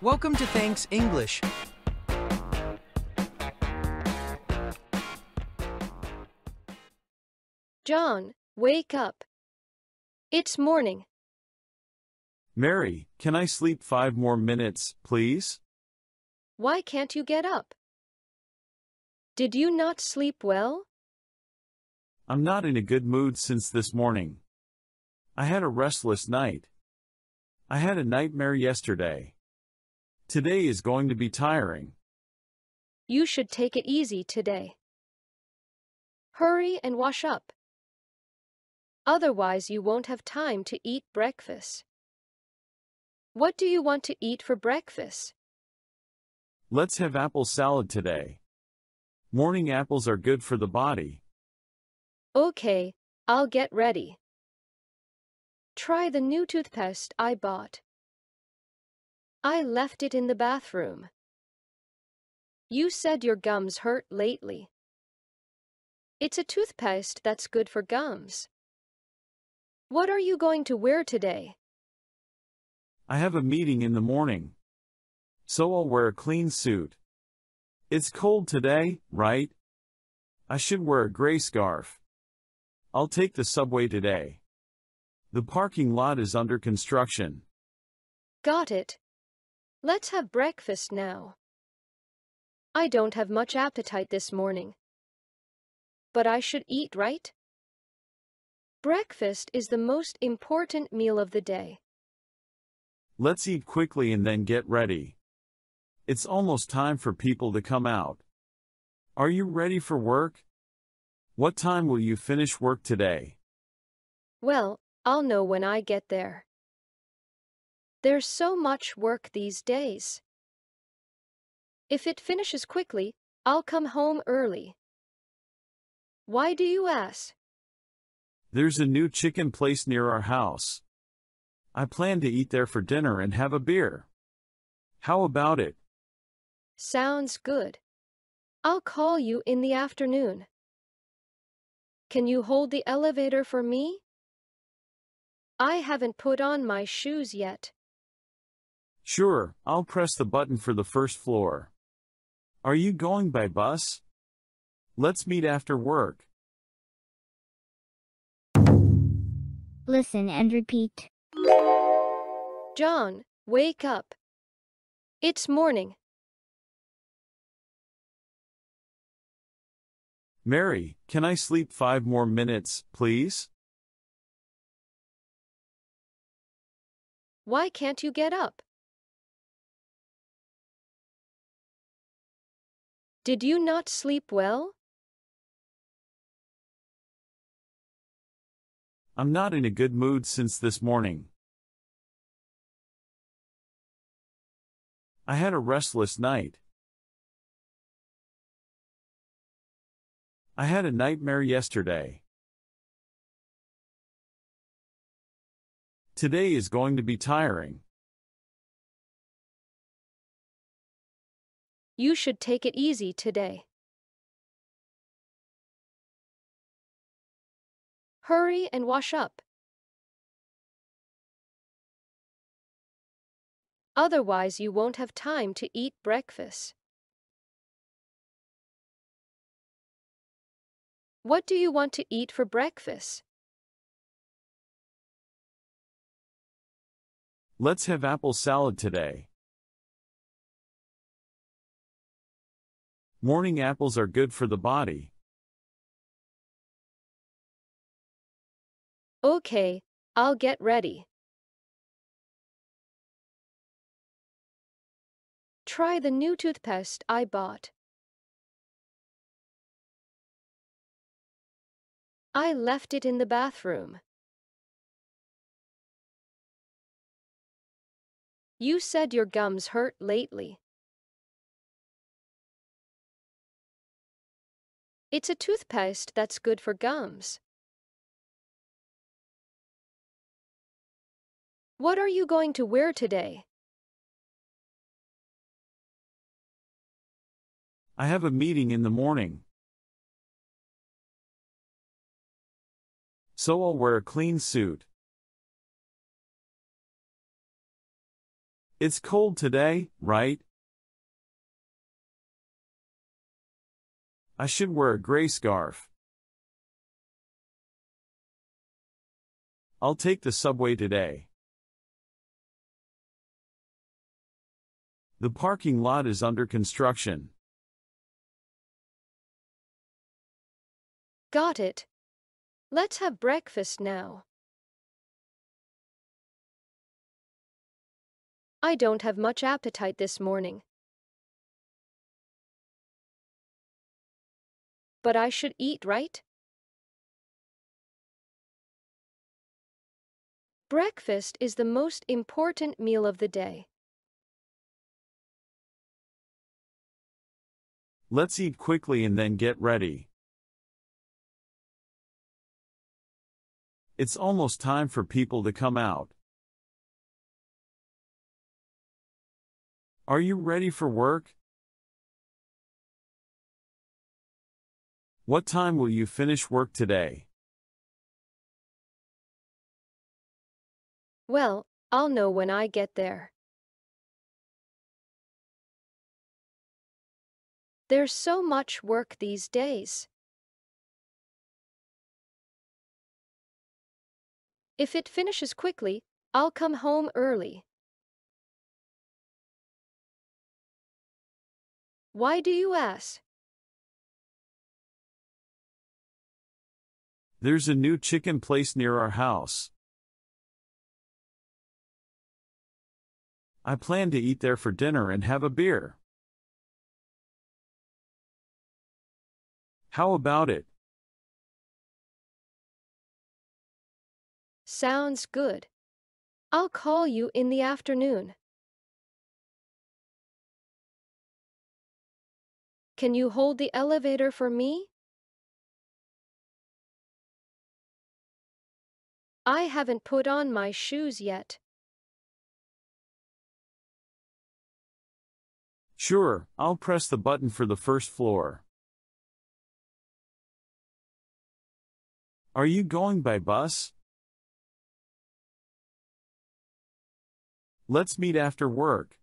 Welcome to Thanks English. John, wake up. It's morning. Mary, can I sleep 5 more minutes, please? Why can't you get up? Did you not sleep well? I'm not in a good mood since this morning. I had a restless night. I had a nightmare yesterday. Today is going to be tiring. You should take it easy today. Hurry and wash up. Otherwise, you won't have time to eat breakfast. What do you want to eat for breakfast? Let's have apple salad today. Morning apples are good for the body. Okay, I'll get ready. Try the new toothpaste I bought. I left it in the bathroom. You said your gums hurt lately. It's a toothpaste that's good for gums. What are you going to wear today? I have a meeting in the morning, so I'll wear a clean suit. It's cold today, right? I should wear a gray scarf. I'll take the subway today. The parking lot is under construction. Got it. Let's have breakfast now. I don't have much appetite this morning. But I should eat, right? Breakfast is the most important meal of the day. Let's eat quickly and then get ready. It's almost time for people to come out. Are you ready for work? What time will you finish work today? Well, I'll know when I get there. There's so much work these days. If it finishes quickly, I'll come home early. Why do you ask? There's a new chicken place near our house. I plan to eat there for dinner and have a beer. How about it? Sounds good. I'll call you in the afternoon. Can you hold the elevator for me? I haven't put on my shoes yet. Sure, I'll press the button for the first floor. Are you going by bus? Let's meet after work. Listen and repeat. John, wake up. It's morning. Mary, can I sleep 5 more minutes, please? Why can't you get up? Did you not sleep well? I'm not in a good mood since this morning. I had a restless night. I had a nightmare yesterday. Today is going to be tiring. You should take it easy today. Hurry and wash up. Otherwise, you won't have time to eat breakfast. What do you want to eat for breakfast? Let's have apple salad today. Morning apples are good for the body. Okay, I'll get ready. Try the new toothpaste I bought. I left it in the bathroom. You said your gums hurt lately. It's a toothpaste that's good for gums. What are you going to wear today? I have a meeting in the morning, so I'll wear a clean suit. It's cold today, right? I should wear a gray scarf. I'll take the subway today. The parking lot is under construction. Got it. Let's have breakfast now. I don't have much appetite this morning. But I should eat, right? Breakfast is the most important meal of the day. Let's eat quickly and then get ready. It's almost time for people to come out. Are you ready for work? What time will you finish work today? Well, I'll know when I get there. There's so much work these days. If it finishes quickly, I'll come home early. Why do you ask? There's a new chicken place near our house. I plan to eat there for dinner and have a beer. How about it? Sounds good. I'll call you in the afternoon. Can you hold the elevator for me? I haven't put on my shoes yet. Sure, I'll press the button for the first floor. Are you going by bus? Let's meet after work.